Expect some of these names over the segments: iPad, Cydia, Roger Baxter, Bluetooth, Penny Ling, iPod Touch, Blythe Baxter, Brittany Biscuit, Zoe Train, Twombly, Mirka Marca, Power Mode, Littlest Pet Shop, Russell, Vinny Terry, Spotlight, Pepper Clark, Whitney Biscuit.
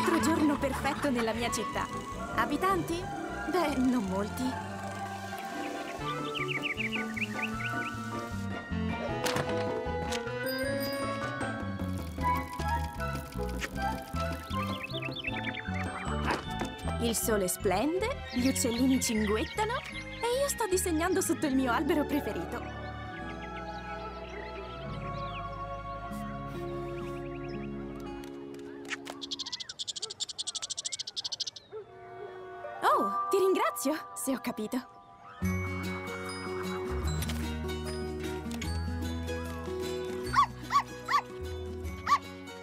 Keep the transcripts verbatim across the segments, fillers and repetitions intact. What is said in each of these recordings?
altro giorno perfetto nella mia città. Abitanti? Beh, non molti. Il sole splende, gli uccellini cinguettano e io sto disegnando sotto il mio albero preferito. Se ho capito.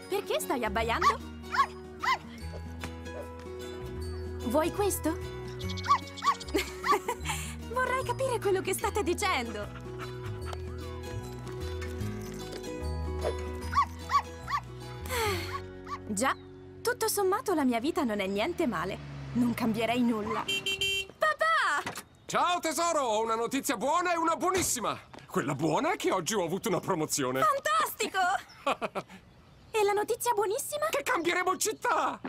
Perché stai abbaiando? Vuoi questo? Vorrei capire quello che state dicendo. Già, tutto sommato la mia vita non è niente male. Non cambierei nulla. Ciao tesoro, ho una notizia buona e una buonissima. Quella buona è che oggi ho avuto una promozione. Fantastico! E la notizia buonissima? Che cambieremo città!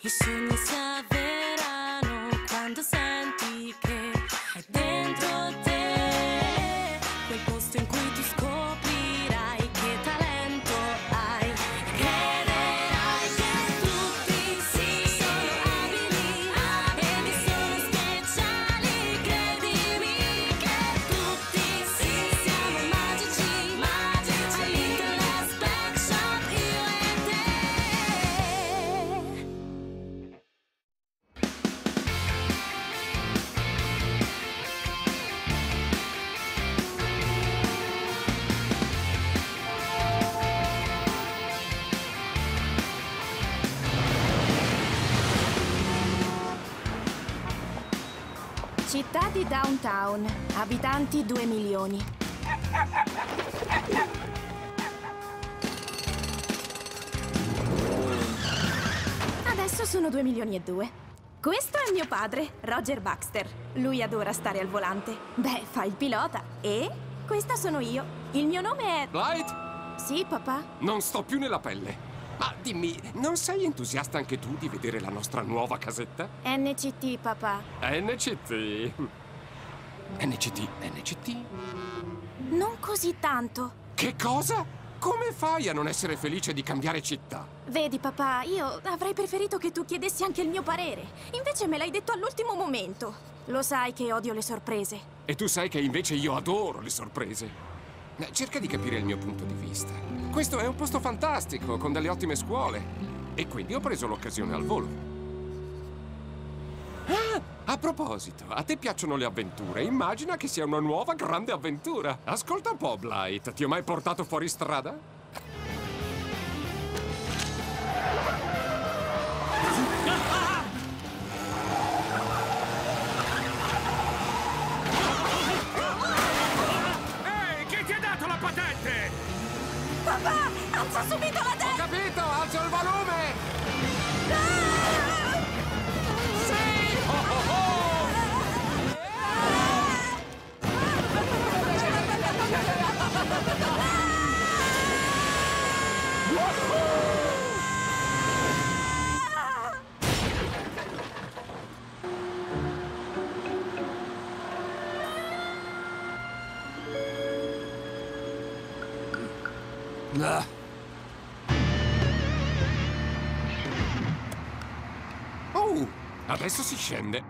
I sogni si avverano quando senti che è dentro te quel posto in cui ti scoprirai che talento hai. Città di Downtown, abitanti due milioni. Adesso sono due milioni e due. Questo è mio padre, Roger Baxter. Lui adora stare al volante. Beh, fa il pilota. E questa sono io. Il mio nome è... Blythe? Sì, papà? Non sto più nella pelle. Ma dimmi, non sei entusiasta anche tu di vedere la nostra nuova casetta? N C T, papà. N C T? N C T, N C T? Non così tanto. Che cosa? Come fai a non essere felice di cambiare città? Vedi, papà, io avrei preferito che tu chiedessi anche il mio parere. Invece me l'hai detto all'ultimo momento. Lo sai che odio le sorprese. E tu sai che invece io adoro le sorprese. Cerca di capire il mio punto di vista. Questo è un posto fantastico, con delle ottime scuole. E quindi ho preso l'occasione al volo. Ah, a proposito, a te piacciono le avventure. Immagina che sia una nuova grande avventura. Ascolta un po', Blythe, ti ho mai portato fuori strada? Papà, alza subito la testa! Ho capito, alzo il volume! Ah! Sì! Oh, oh, oh! Ah! Ah! Ah. Oh, adesso si scende.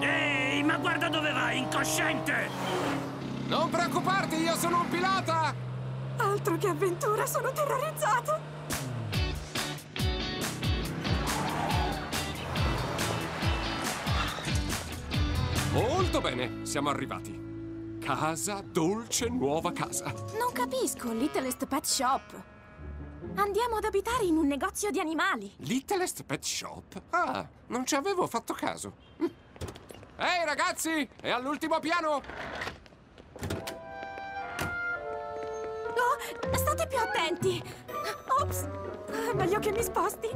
Ehi, ma guarda dove vai, incosciente! Non preoccuparti, io sono un pilota! Altro che avventura, sono terrorizzato! Molto bene, siamo arrivati. Casa, dolce, nuova casa. Non capisco, Littlest Pet Shop. Andiamo ad abitare in un negozio di animali. Littlest Pet Shop? Ah, non ci avevo fatto caso. Ehi, hey, ragazzi, è all'ultimo piano. Oh, state più attenti. Ops, è meglio che mi sposti.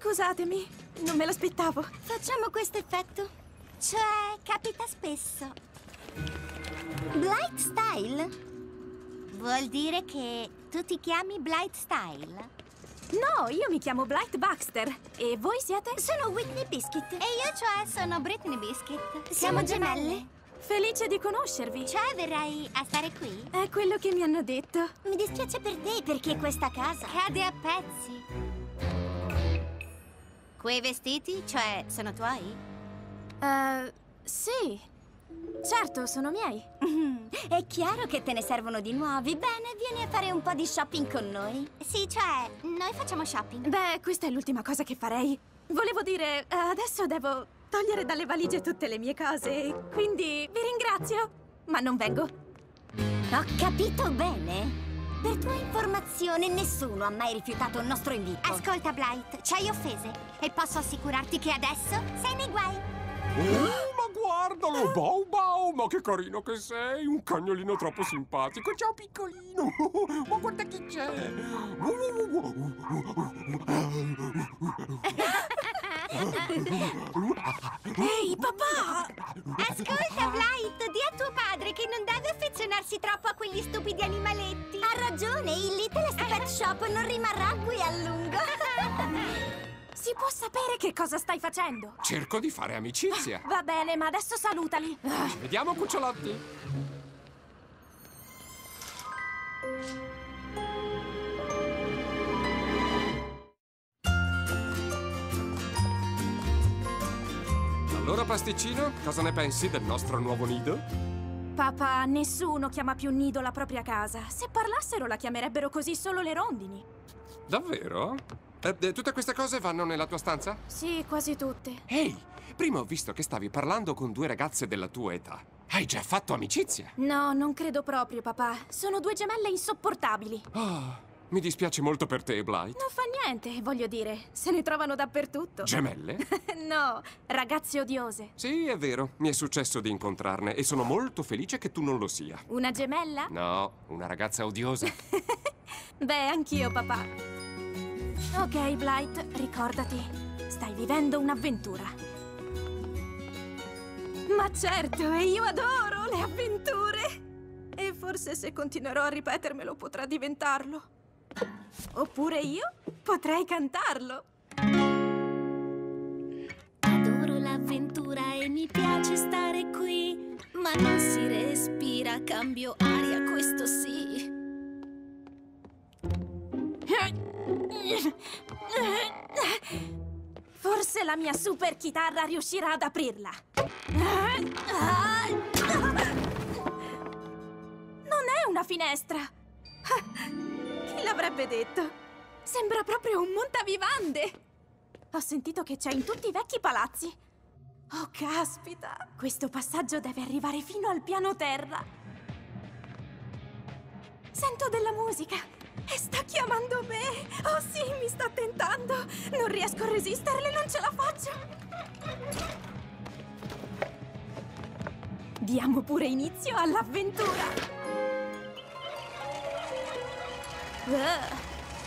Scusatemi, non me l'aspettavo. Facciamo questo effetto. Cioè, capita spesso. Blythe Style? Vuol dire che tu ti chiami Blythe Style? No, io mi chiamo Blythe Baxter. E voi siete? Sono Whitney Biscuit. E io, cioè, sono Brittany Biscuit. Siamo, Siamo gemelle. gemelle. Felice di conoscervi. Cioè, verrai a stare qui? È quello che mi hanno detto. Mi dispiace per te, perché questa casa cade a pezzi. Quei vestiti, cioè, sono tuoi? Uh, sì. Certo, sono miei. È chiaro che te ne servono di nuovi. Bene, vieni a fare un po' di shopping con noi. Sì, cioè, noi facciamo shopping. Beh, questa è l'ultima cosa che farei. Volevo dire, adesso devo... togliere dalle valigie tutte le mie cose, quindi vi ringrazio, ma non vengo. Ho capito bene? Per tua informazione, nessuno ha mai rifiutato il nostro invito. Ascolta, Blythe, ci hai offese e posso assicurarti che adesso sei nei guai. Oh, ma guardalo, Bow Bow, ma che carino che sei, un cagnolino troppo simpatico. Ciao, piccolino, ma guarda chi c'è. Ehi, papà! Ascolta, Blythe, di a tuo padre che non deve affezionarsi troppo a quegli stupidi animaletti. Ha ragione, il Littlest Pet Shop non rimarrà qui a lungo. Si può sapere che cosa stai facendo? Cerco di fare amicizia. Va bene, ma adesso salutali. Ci vediamo, cucciolotti. Allora, pasticcino, cosa ne pensi del nostro nuovo nido? Papà, nessuno chiama più nido la propria casa. Se parlassero la chiamerebbero così solo le rondini. Davvero? Eh, eh, tutte queste cose vanno nella tua stanza? Sì, quasi tutte. Ehi, hey, prima ho visto che stavi parlando con due ragazze della tua età. Hai già fatto amicizia? No, non credo proprio, papà. Sono due gemelle insopportabili. Oh, mi dispiace molto per te, Blythe. Non fa niente, voglio dire, se ne trovano dappertutto. Gemelle? No, ragazze odiose. Sì, è vero, mi è successo di incontrarne e sono molto felice che tu non lo sia. Una gemella? No, una ragazza odiosa. Beh, anch'io, papà. Ok, Blythe, ricordati, stai vivendo un'avventura. Ma certo, e io adoro le avventure. E forse se continuerò a ripetermelo potrà diventarlo. Oppure io potrei cantarlo. Adoro l'avventura e mi piace stare qui, ma non si respira, cambio aria, questo sì. Forse la mia super chitarra riuscirà ad aprirla. Non è una finestra. Chi l'avrebbe detto? Sembra proprio un montavivande! Ho sentito che c'è in tutti i vecchi palazzi. Oh, caspita! Questo passaggio deve arrivare fino al piano terra. Sento della musica e sta chiamando me! Oh sì, mi sta tentando! Non riesco a resisterle, non ce la faccio! Diamo pure inizio all'avventura! Uh,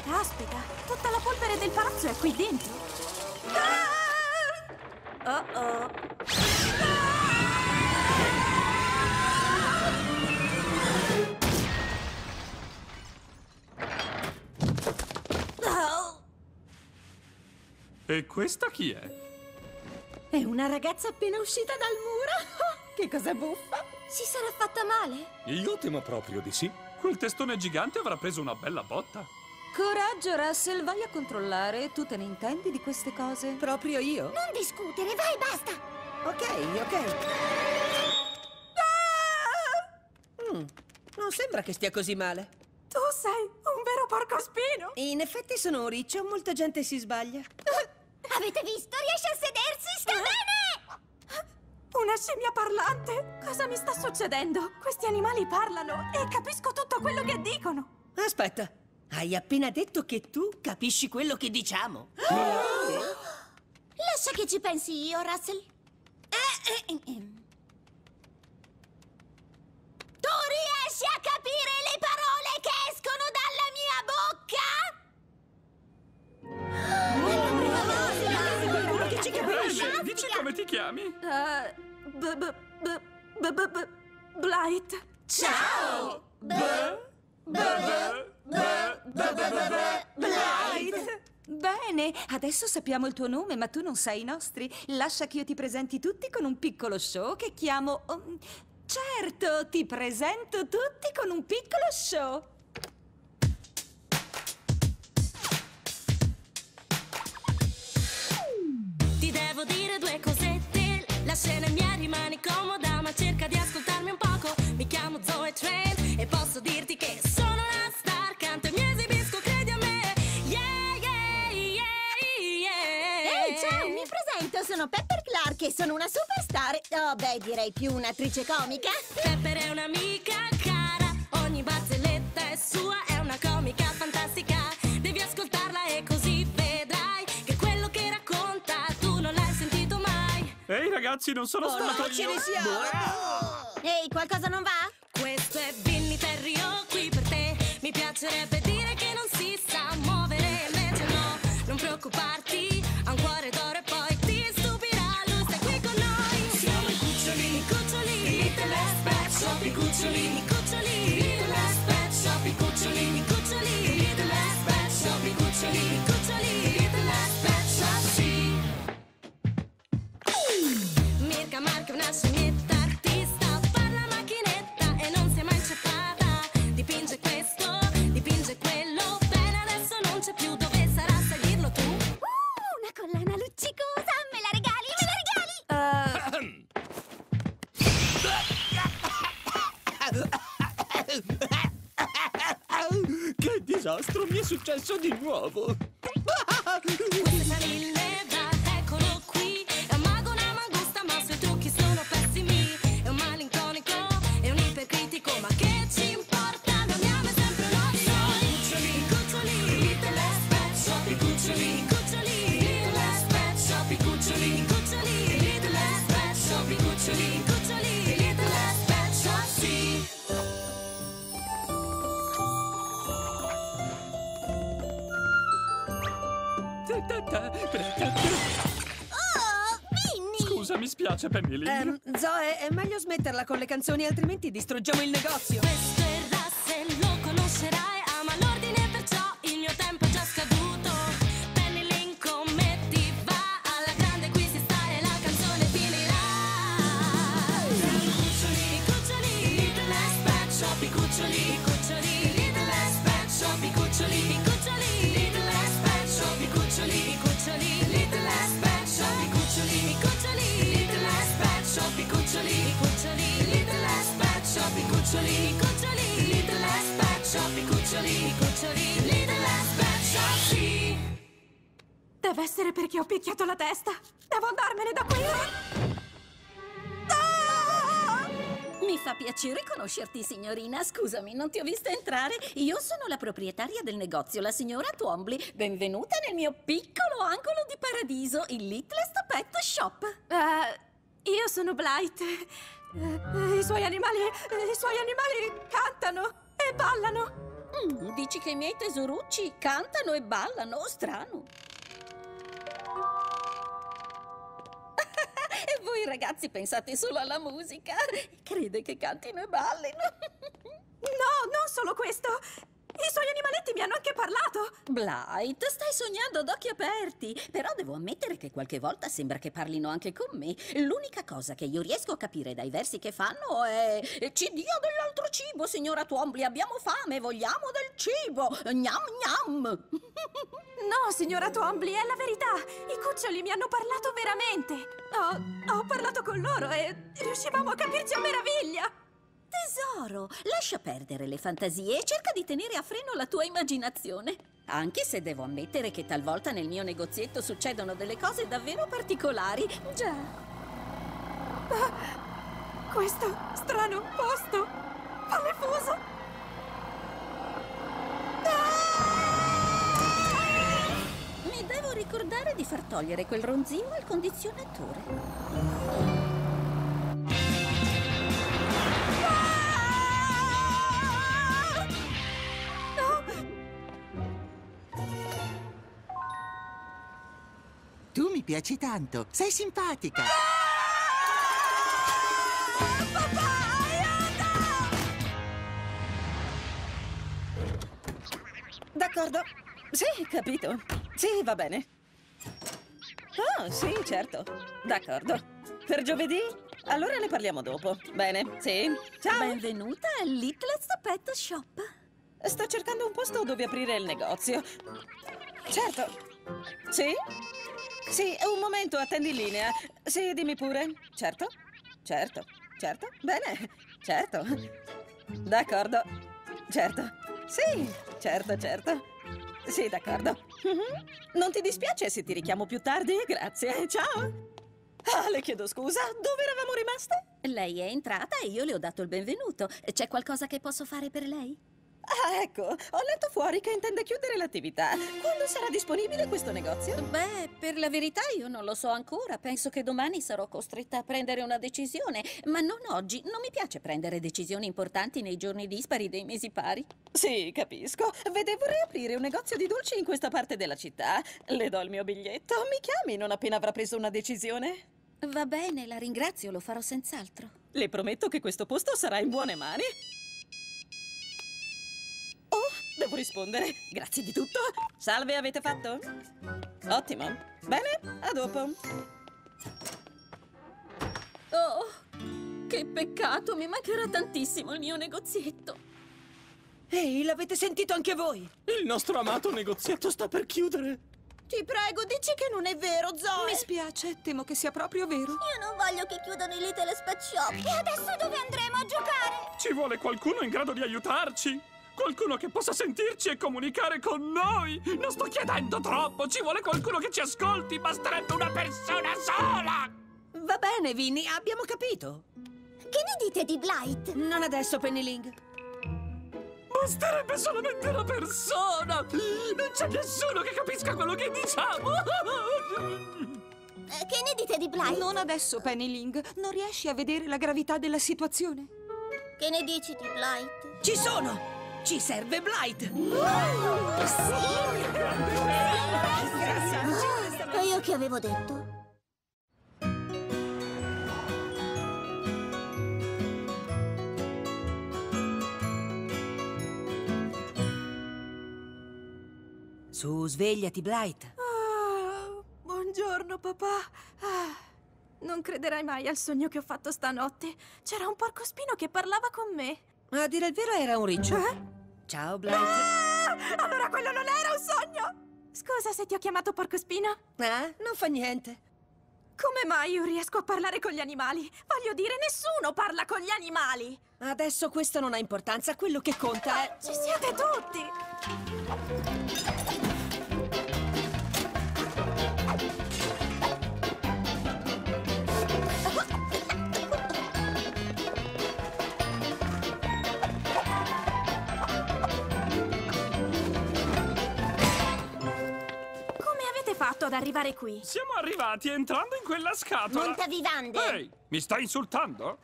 caspita, tutta la polvere del palazzo è qui dentro. Ah! Oh oh. Ah! Oh. E questa chi è? È una ragazza appena uscita dal muro. Oh, che cosa buffa! Si sarà fatta male? Io temo proprio di sì. Quel testone gigante avrà preso una bella botta. Coraggio, Russell, vai a controllare. Tu te ne intendi di queste cose? Proprio io? Non discutere, vai, basta. Ok, ok. Ah! Mm, non sembra che stia così male. Tu sei un vero porcospino. In effetti sono un riccio, molta gente si sbaglia. Avete visto? Riesce a sedersi, sta ah. bene! Una scimmia parlante? Cosa mi sta succedendo? Questi animali parlano e capisco tutto quello che dicono. Aspetta, hai appena detto che tu capisci quello che diciamo. Oh! Lascia che ci pensi io, Russell. Eh, eh, eh. Tu riesci a capire le parole che escono dalla mia bocca? Oh! Dici come ti chiami? Uh, b b b b b b Blythe. Ciao! B b b b b b Blythe. Bene, adesso sappiamo il tuo nome, ma tu non sai i nostri. Lascia che io ti presenti tutti con un piccolo show che chiamo... Um, certo, ti presento tutti con un piccolo show. Ti devo dire due cosette. La scena mia rimane comoda, ma cerca di ascoltarmi un poco. Mi chiamo Zoe Train e posso dirti che sono una star. Canto e mi esibisco, credi a me. Sono Pepper Clark e sono una superstar. Oh beh, direi più un'attrice comica. Pepper è un'amica cara, ogni barzelletta è sua, è una comica fantastica. Devi ascoltarla e così vedrai che quello che racconta tu non l'hai sentito mai. Ehi ragazzi, non sono oh, stato no, ce ne siamo. Wow. Ehi, qualcosa non va? Questo è Vinny Terry, io qui per te. Mi piacerebbe dire che non si sa muovere, invece no, non preoccuparti, ha un cuore d'oro e poi i cucciolini, i cucciolini, i Littlest Pet Shop, i cucciolini, i cucciolini, i Littlest Pet Shop, i cucciolini, i cucciolini, i Littlest Pet Shop, sì. Mirka Marca è una scienetta artista, parla macchinetta e non si è mai inceppata. Dipinge questo, dipinge quello, bene adesso non c'è più, dove sarà a seguirlo tu? Uh, una collana luccicosa, me la regali, me la regali? Uh... Che disastro, mi è successo di nuovo. Questa sarilleva, eccolo qui. È un mago, una mangusta, ma i suoi trucchi sono pessimi. È un malinconico, è un ipercritico, ma che ci importa? Noi amiamo sempre noi di noi. I cuccioli, i cuccioli, i Littlest Pet Shop, i cuccioli, i cuccioli, i Littlest Pet Shop, i cuccioli, i cuccioli, i Littlest Pet Shop, i cuccioli, i cuccioli, i Littlest Pet Shop, sì. Oh, Vinny! Scusa, mi spiace, Penny Ling. Um, Zoe, è meglio smetterla con le canzoni, altrimenti distruggiamo il negozio. Questo è Russell, lo conoscerai, ama l'ordine, perciò il mio tempo è già scaduto. Penny Ling, come ti va? Alla grande qui si sta e la canzone finirà. I cuccioli, i cuccioli, i Littlest Pet Shop, i cuccioli, i cuccioli, i Littlest Pet Shop, i cuccioli, i cuccioli, i Littlest Pet Shop, i cuccioli. Littlest Pet Shop, i cucciolini, i cucciolini, Littlest Pet Shop, i cucciolini, i cucciolini, Littlest Pet Shop, i cucciolini, i cucciolini, Littlest Pet Shop, i cucciolini, i cucciolini, Littlest Pet Shop. Deve essere perché ho picchiato la testa. Devo andarmene da qui. Mi fa piacere conoscerti, signorina. Scusami, non ti ho vista entrare. Io sono la proprietaria del negozio, la signora Twombly. Benvenuta nel mio piccolo angolo di paradiso, il Littlest Pet Shop. Uh, io sono Blythe. Uh, I suoi animali... I suoi animali cantano e ballano. Mm, dici che i miei tesorucci cantano e ballano? Strano. E voi ragazzi pensate solo alla musica. Crede che cantino e ballino? No, non solo questo. I suoi animaletti mi hanno anche parlato. Blythe, stai sognando ad occhi aperti. Però devo ammettere che qualche volta sembra che parlino anche con me. L'unica cosa che io riesco a capire dai versi che fanno è: ci dia dell'altro cibo, signora Twombly, abbiamo fame, vogliamo del cibo. Gnam gnam. No, signora Twombly, è la verità. I cuccioli mi hanno parlato veramente. Ho, ho parlato con loro e riuscivamo a capirci a meraviglia. Tesoro, lascia perdere le fantasie e cerca di tenere a freno la tua immaginazione. Anche se devo ammettere che talvolta nel mio negozietto succedono delle cose davvero particolari. Già. Ah, questo strano posto malefuso. Ah! Mi devo ricordare di far togliere quel ronzino al condizionatore. Tu tu mi piaci tanto, sei simpatica. Ah! Papà, aiuto! D'accordo. Sì, capito. Sì, va bene. Oh, sì, certo. D'accordo. Per giovedì? Allora ne parliamo dopo. Bene, sì. Ciao. Benvenuta al Littlest Pet Shop. Sto cercando un posto dove aprire il negozio. Certo. Sì? Sì, un momento, attendi in linea. Sì, dimmi pure. Certo? Certo? Certo? Bene. Certo. D'accordo. Certo. Sì, certo, certo. Sì, d'accordo. Mm-hmm. Non ti dispiace se ti richiamo più tardi? Grazie, ciao. Ah, le chiedo scusa, dove eravamo rimaste? Lei è entrata e io le ho dato il benvenuto. C'è qualcosa che posso fare per lei? Ah, ecco, ho letto fuori che intende chiudere l'attività. Quando sarà disponibile questo negozio? Beh, per la verità io non lo so ancora. Penso che domani sarò costretta a prendere una decisione, ma non oggi. Non mi piace prendere decisioni importanti nei giorni dispari dei mesi pari. Sì, capisco. Vede, vorrei aprire un negozio di dolci in questa parte della città. Le do il mio biglietto. Mi chiami non appena avrà preso una decisione? Va bene, la ringrazio, lo farò senz'altro. Le prometto che questo posto sarà in buone mani. Devo rispondere. Grazie di tutto. Salve, avete fatto? Ottimo. Bene, a dopo. Oh, che peccato. Mi mancherà tantissimo il mio negozietto. Ehi, l'avete sentito anche voi? Il nostro amato negozietto sta per chiudere. Ti prego, dici che non è vero, Zoe. Mi spiace, temo che sia proprio vero. Io non voglio che chiudano i Littlest Pet Shop. E adesso dove andremo a giocare? Ci vuole qualcuno in grado di aiutarci. Qualcuno che possa sentirci e comunicare con noi! Non sto chiedendo troppo! Ci vuole qualcuno che ci ascolti! Basterebbe una persona sola! Va bene, Vinny, abbiamo capito! Che ne dite di Blythe? Non adesso, Penny Ling! Basterebbe solamente una persona! Non c'è nessuno che capisca quello che diciamo! Che ne dite di Blythe? Non adesso, Penny Ling! Non riesci a vedere la gravità della situazione? Che ne dici di Blythe? Ci sono! Ci serve Blythe! Oh, sì! Ma io che avevo detto? Su, svegliati, Blythe! Oh, buongiorno, papà! Ah. Non crederai mai al sogno che ho fatto stanotte. C'era un porcospino che parlava con me. A dire il vero era un riccio, eh? Ciao, Blythe. Ah! Allora quello non era un sogno! Scusa se ti ho chiamato porcospino. Eh? Non fa niente. Come mai io riesco a parlare con gli animali? Voglio dire, nessuno parla con gli animali! Adesso questo non ha importanza, quello che conta è... Ci siete tutti! Ad arrivare qui. Siamo arrivati entrando in quella scatola. Montavivande! Ehi, hey, mi stai insultando?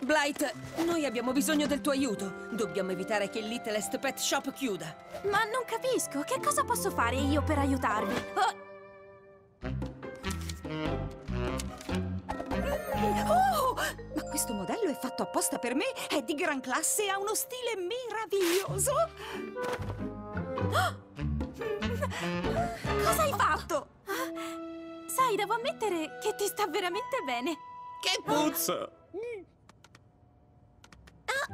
Blythe, noi abbiamo bisogno del tuo aiuto. Dobbiamo evitare che il Littlest Pet Shop chiuda. Ma non capisco, che cosa posso fare io per aiutarvi? Oh! Oh! Ma questo modello è fatto apposta per me, è di gran classe e ha uno stile meraviglioso. Oh! Cosa hai fatto? Ah, sai, devo ammettere che ti sta veramente bene. Che puzza! Oh,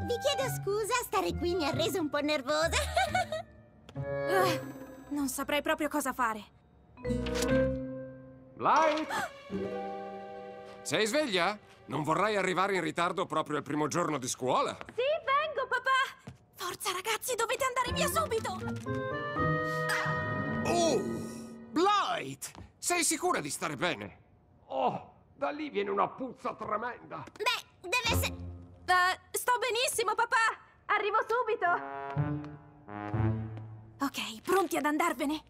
vi chiedo scusa, stare qui mi ha reso un po' nervosa. uh, non saprei proprio cosa fare. Blythe! Sei sveglia? Non vorrai arrivare in ritardo proprio il primo giorno di scuola? Sì, vengo, papà! Forza, ragazzi, dovete andare via subito! Oh! Blythe! Sei sicura di stare bene? Oh, da lì viene una puzza tremenda! Beh, deve essere... Uh, sto benissimo, papà! Arrivo subito! Ok, pronti ad andarvene?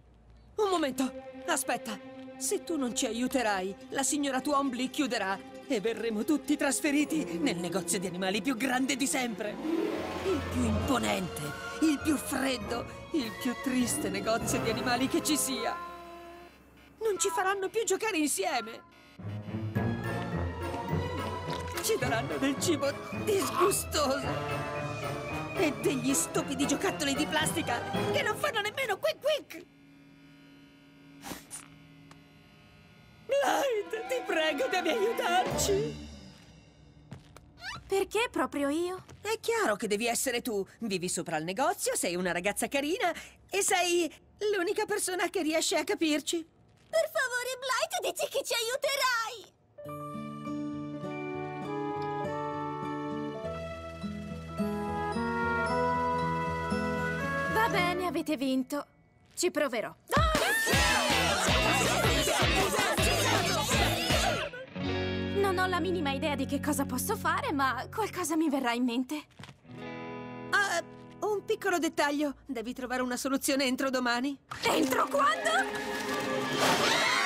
Un momento! Aspetta! Se tu non ci aiuterai, la signora Twombly chiuderà e verremo tutti trasferiti nel negozio di animali più grande di sempre! Il più imponente! Il più freddo, il più triste negozio di animali che ci sia. Non ci faranno più giocare insieme. Ci daranno del cibo disgustoso e degli stupidi giocattoli di plastica che non fanno nemmeno quick quick. Blythe, ti prego, devi aiutarci. Perché proprio io? È chiaro che devi essere tu. Vivi sopra al negozio, sei una ragazza carina e sei l'unica persona che riesce a capirci. Per favore, Blythe, dici che ci aiuterai! Va bene, avete vinto. Ci proverò. Non ho la minima idea di che cosa posso fare, ma qualcosa mi verrà in mente. Ah, un piccolo dettaglio. Devi trovare una soluzione entro domani. Entro quando?